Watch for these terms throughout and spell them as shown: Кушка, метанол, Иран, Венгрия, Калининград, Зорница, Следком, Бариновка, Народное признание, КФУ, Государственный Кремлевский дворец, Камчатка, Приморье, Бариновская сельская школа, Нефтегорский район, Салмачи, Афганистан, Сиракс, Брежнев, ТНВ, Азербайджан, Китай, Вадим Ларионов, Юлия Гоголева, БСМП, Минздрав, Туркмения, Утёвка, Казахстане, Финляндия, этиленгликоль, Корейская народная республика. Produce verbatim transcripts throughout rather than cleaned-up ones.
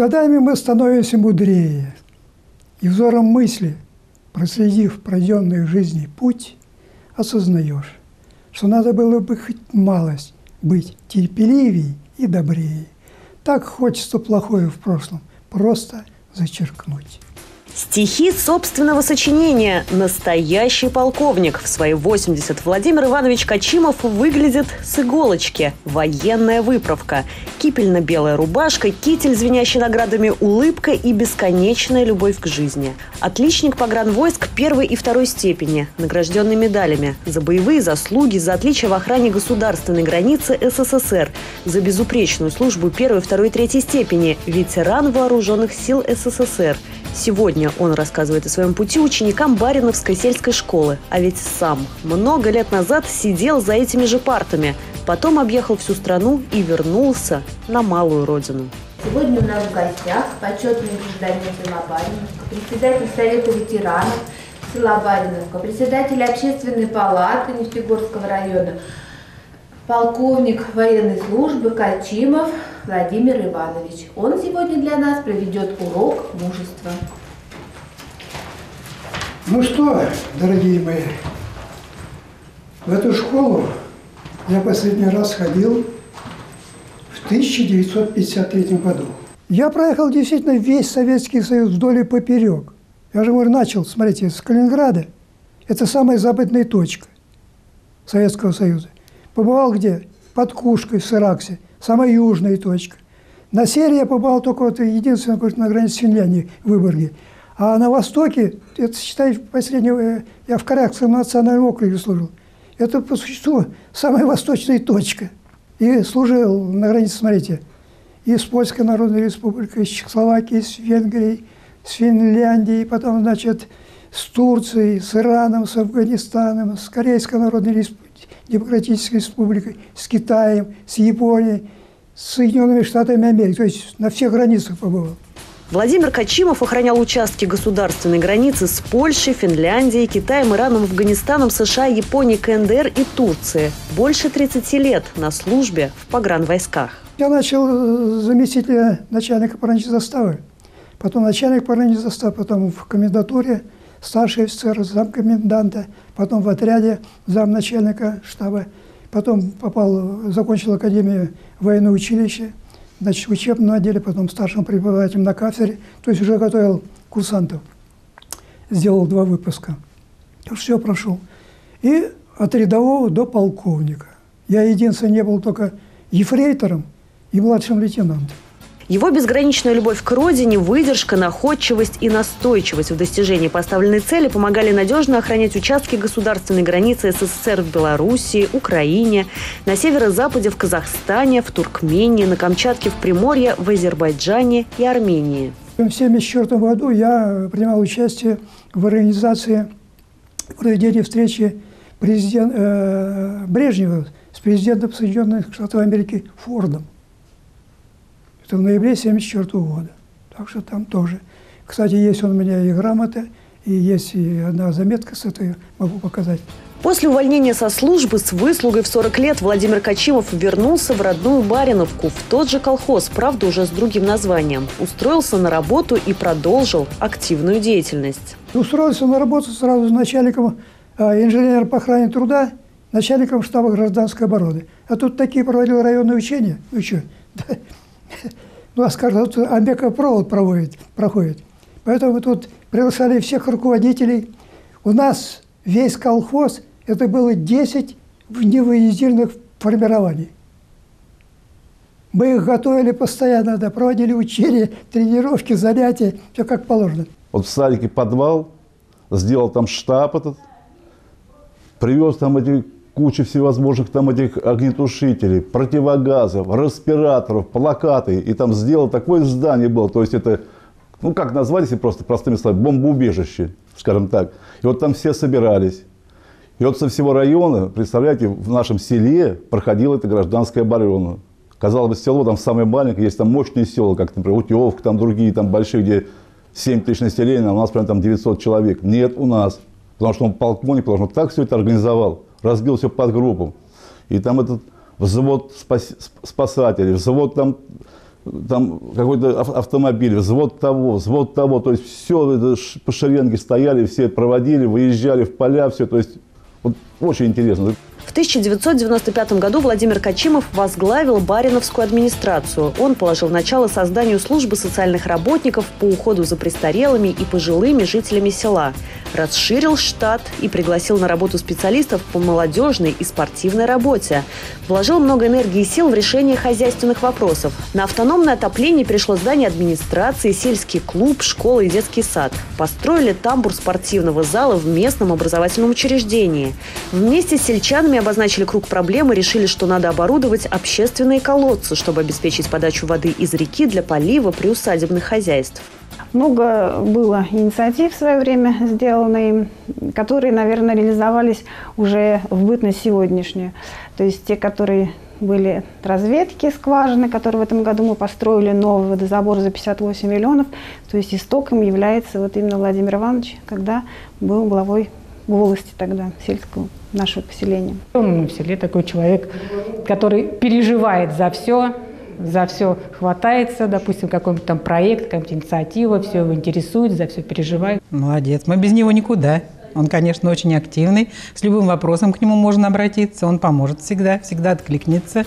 годами мы становимся мудрее, и взором мысли, проследив пройденный в жизни путь, осознаешь, что надо было бы хоть малость быть терпеливее и добрее. Так хочется плохое в прошлом просто зачеркнуть. Стихи собственного сочинения «Настоящий полковник» в свои восемьдесят Владимир Иванович Качимов выглядит с иголочки. Военная выправка. Кипельно-белая рубашка, китель, звенящий наградами, улыбка и бесконечная любовь к жизни. Отличник погранвойск первой и второй степени, награжденный медалями. За боевые заслуги, за отличие в охране государственной границы СССР, за безупречную службу первой, второй и третьей степени, ветеран вооруженных сил СССР. Сегодня он рассказывает о своем пути ученикам Бариновской сельской школы. А ведь сам много лет назад сидел за этими же партами. Потом объехал всю страну и вернулся на малую родину. Сегодня у нас в гостях почетный гражданин села Бариновка, председатель Совета ветеранов села Бариновка, председатель общественной палаты Нефтегорского района, полковник военной службы Качимов Владимир Иванович. Он сегодня для нас проведет урок мужества. Ну что, дорогие мои, в эту школу я последний раз ходил в тысяча девятьсот пятьдесят третьем году. Я проехал действительно весь Советский Союз вдоль и поперек. Я же говорю, начал, смотрите, с Калининграда. Это самая западная точка Советского Союза. Побывал где? Под Кушкой, в Сираксе, самая южная точка. На севере я побывал только вот единственное, на границе с Финляндией, в Выборге. А на востоке, это, считай, последнего, я в Корейском национальном округе служил. Это, по существу, самая восточная точка. И служил на границе, смотрите, и с Польской народной республикой, и с Чехословакией, и с Венгрией, с Финляндией, потом, значит, с Турцией, с Ираном, с Афганистаном, с Корейской народной республикой, Демократической республикой, с Китаем, с Японией, с Соединенными Штатами Америки. То есть на всех границах побывал. Владимир Качимов охранял участки государственной границы с Польшей, Финляндией, Китаем, Ираном, Афганистаном, США, Японией, КНДР и Турцией. Больше тридцати лет на службе в погранвойсках. Я начал заместителя начальника погранзаставы, потом начальник погранзаставы, потом в комендатуре, старший офицер, замкоменданта, потом в отряде замначальника штаба, потом попал, закончил академию военного училища, значит, в учебном отделе, потом старшим преподавателем на кафедре, то есть уже готовил курсантов, сделал два выпуска, все прошел. И от рядового до полковника. Я единственный не был только ефрейтором и младшим лейтенантом. Его безграничная любовь к родине, выдержка, находчивость и настойчивость в достижении поставленной цели помогали надежно охранять участки государственной границы СССР в Белоруссии, Украине, на северо-западе в Казахстане, в Туркмении, на Камчатке, в Приморье, в Азербайджане и Армении. В тысяча девятьсот семьдесят четвёртом году я принимал участие в организации проведения встречи президент, э, Брежнева с президентом Соединенных Штатов Америки Фордом. Это в ноябре тысяча девятьсот семьдесят четвёртого года. Так что там тоже. Кстати, есть у меня и грамота, и есть и одна заметка с этой, могу показать. После увольнения со службы с выслугой в сорок лет Владимир Качимов вернулся в родную Бариновку, в тот же колхоз, правда, уже с другим названием. Устроился на работу и продолжил активную деятельность. Устроился на работу сразу с начальником э, инженера по охране труда, начальником штаба гражданской обороны. А тут такие проводил районные учения. Ну что? Ну, а скажем, тут аммиакопровод проводит, проходит. Поэтому мы тут приглашали всех руководителей. У нас весь колхоз, это было десять невыездных формирований. Мы их готовили постоянно, да, проводили учения, тренировки, занятия, все как положено. Вот в садике подвал, сделал там штаб этот, привез там эти... куча всевозможных там этих огнетушителей, противогазов, респираторов, плакаты. И там сделал такое здание было. То есть это, ну как назвать, если просто простыми словами, бомбоубежище, скажем так. И вот там все собирались. И вот со всего района, представляете, в нашем селе проходила эта гражданская оборона. Казалось бы, село там самое маленькое, есть там мощные села, как, например, Утёвка, там другие там большие, где семь тысяч населения, а у нас прям там девятьсот человек. Нет, у нас. Потому что он полковник, потому что так все это организовал. Разбил все под группу. И там этот взвод спас... спасателей, взвод там там какой-то автомобиль, взвод того, взвод того, то есть все по шеренге стояли, все проводили, выезжали в поля, все, то есть вот, очень интересно. В тысяча девятьсот девяносто пятом году Владимир Качимов возглавил Бариновскую администрацию. Он положил начало созданию службы социальных работников по уходу за престарелыми и пожилыми жителями села. Расширил штат и пригласил на работу специалистов по молодежной и спортивной работе. Вложил много энергии и сил в решение хозяйственных вопросов. На автономное отопление пришло здание администрации, сельский клуб, школа и детский сад. Построили тамбур спортивного зала в местном образовательном учреждении. Вместе с сельчанами обозначили круг проблем и решили, что надо оборудовать общественные колодцы, чтобы обеспечить подачу воды из реки для полива приусадебных хозяйств. Много было инициатив в свое время сделано им, которые, наверное, реализовались уже в бытность сегодняшнюю. То есть те, которые были разведки скважины, которые в этом году мы построили новый водозабор за пятьдесят восемь миллионов. То есть истоком является вот именно Владимир Иванович, когда был главой волости тогда сельского нашего поселения. Он в селе такой человек, который переживает за все, за все хватается, допустим, какой-нибудь там проект, какая-нибудь инициатива, все его интересует, за все переживает. Молодец, мы без него никуда. Он, конечно, очень активный, с любым вопросом к нему можно обратиться, он поможет всегда, всегда откликнется.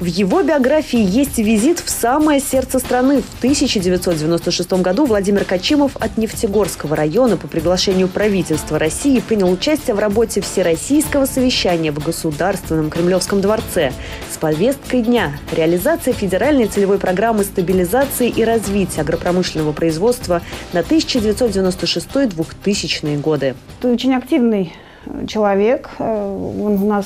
В его биографии есть визит в самое сердце страны. В тысяча девятьсот девяносто шестом году Владимир Качимов от Нефтегорского района по приглашению правительства России принял участие в работе Всероссийского совещания в Государственном Кремлевском дворце с повесткой дня «Реализация федеральной целевой программы стабилизации и развития агропромышленного производства на тысяча девятьсот девяносто шестой — двухтысячные годы». Это очень активный человек. Он у нас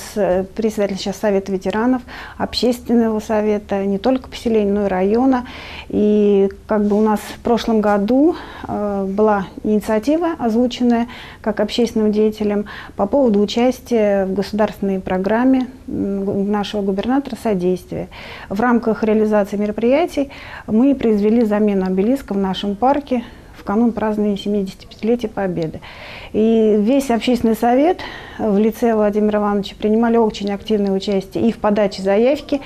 председатель сейчас Совета ветеранов, общественного совета, не только поселения, но и района. И как бы у нас в прошлом году была инициатива, озвученная как общественным деятелем, по поводу участия в государственной программе нашего губернатора «Содействие». В рамках реализации мероприятий мы произвели замену обелиска в нашем парке в канун празднования семидесятипятилетия Победы. И весь общественный совет в лице Владимира Ивановича принимали очень активное участие и в подаче заявки,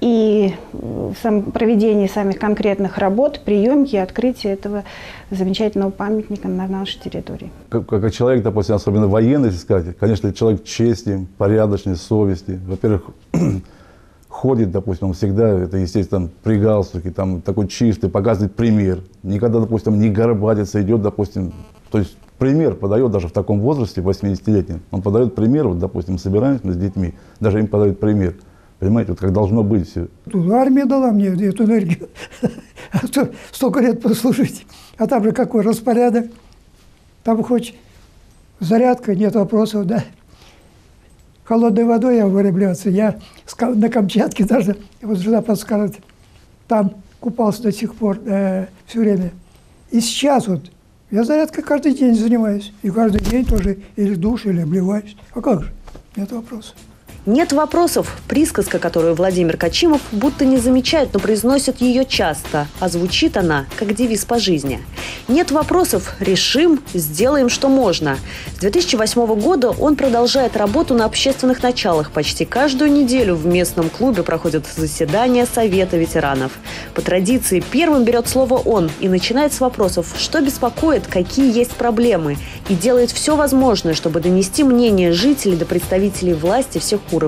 и в самом проведении самих конкретных работ, приемки и открытия этого замечательного памятника на нашей территории. Как, как человек, допустим, особенно военный, если сказать, конечно, человек честный, порядочный, совести. Во-первых, ходит, допустим, он всегда, это, естественно, при галстуке, там, такой чистый, показывает пример. Никогда, допустим, не горбатится, идет, допустим, то есть пример подает даже в таком возрасте, восьмидесятилетнем. Он подает пример, вот, допустим, собираемся с детьми, даже им подают пример. Понимаете, вот как должно быть все. Армия дала мне эту энергию, столько лет послужить. А там же какой распорядок, там хоть зарядка, нет вопросов, да. Холодной водой я вырабатывался. Я на Камчатке даже, вот жена подскажет, там купался до сих пор э, все время. И сейчас вот я зарядкой каждый день занимаюсь. И каждый день тоже или душ, или обливаюсь. А как же? Нет вопросов. «Нет вопросов» – присказка, которую Владимир Качимов будто не замечает, но произносит ее часто, а звучит она как девиз по жизни. «Нет вопросов» – решим, сделаем, что можно. С две тысячи восьмого года он продолжает работу на общественных началах. Почти каждую неделю в местном клубе проходят заседания Совета ветеранов. По традиции первым берет слово он и начинает с вопросов, что беспокоит, какие есть проблемы, и делает все возможное, чтобы донести мнение жителей до представителей власти всех уровней.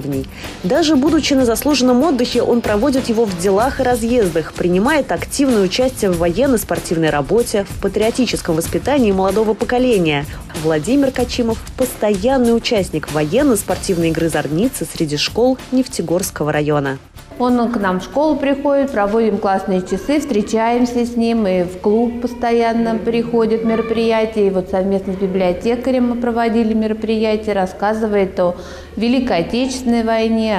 Даже будучи на заслуженном отдыхе, он проводит его в делах и разъездах, принимает активное участие в военно-спортивной работе, в патриотическом воспитании молодого поколения. Владимир Качимов – постоянный участник военно-спортивной игры «Зорница» среди школ Нефтегорского района. Он к нам в школу приходит, проводим классные часы, встречаемся с ним, и в клуб постоянно приходят мероприятия. И вот совместно с библиотекарем мы проводили мероприятия, рассказывает о Великой Отечественной войне,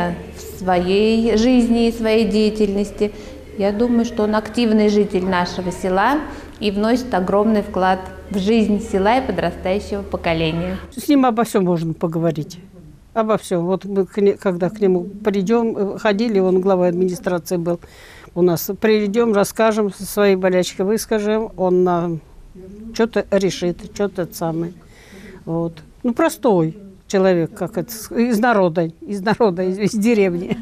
о своей жизни и своей деятельности. Я думаю, что он активный житель нашего села и вносит огромный вклад в жизнь села и подрастающего поколения. С ним обо всем можно поговорить. Обо всем. Вот мы, когда к нему придем, ходили, он главой администрации был у нас. Придем, расскажем, свои болячки выскажем, он нам что-то решит, что-то самое. Вот. Ну, простой человек, как это, из народа, из народа, из, из деревни.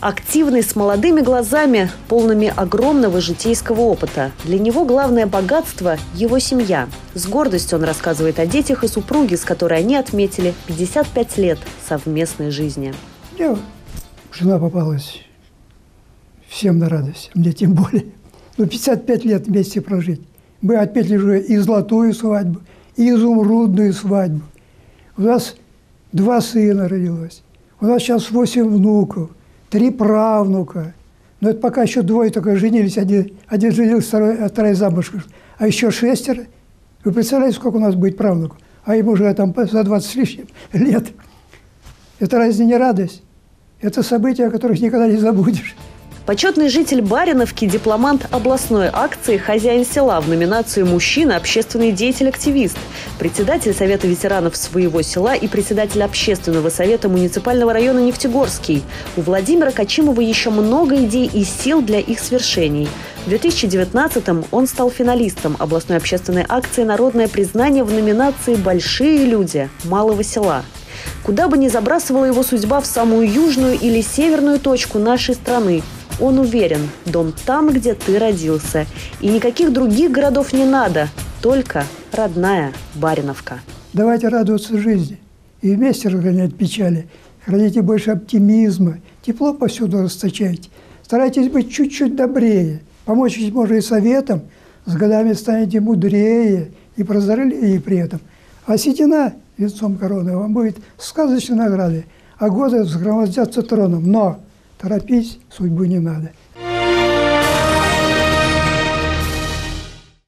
Активный, с молодыми глазами, полными огромного житейского опыта. Для него главное богатство – его семья. С гордостью он рассказывает о детях и супруге, с которой они отметили пятьдесят пять лет совместной жизни. Мне жена попалась всем на радость, мне тем более. Ну, пятьдесят пять лет вместе прожить. Мы отметили уже и золотую свадьбу, и изумрудную свадьбу. У нас два сына родилось, у нас сейчас восемь внуков. Три правнука. Но это пока еще двое только женились. Один, один женился, второй, вторая замужка. А еще шестеро. Вы представляете, сколько у нас будет правнуков? А им уже там за двадцать с лишним лет. Это разве не радость? Это события, о которых никогда не забудешь. Почетный житель Бариновки, дипломант областной акции, хозяин села в номинации «Мужчина, общественный деятель-активист», председатель Совета ветеранов своего села и председатель Общественного совета муниципального района Нефтегорский. У Владимира Качимова еще много идей и сил для их свершений. В две тысячи девятнадцатом он стал финалистом областной общественной акции «Народное признание» в номинации «Большие люди малого села». Куда бы ни забрасывала его судьба, в самую южную или северную точку нашей страны, он уверен – дом там, где ты родился. И никаких других городов не надо, только родная Бариновка. Давайте радоваться жизни и вместе разгонять печали. Храните больше оптимизма, тепло повсюду расточайте. Старайтесь быть чуть-чуть добрее. Помочь можно и советом, с годами станете мудрее и прозорливее при этом. А седина венцом короны вам будет сказочной наградой, а годы взгромоздятся троном. Но торопись, судьбу не надо.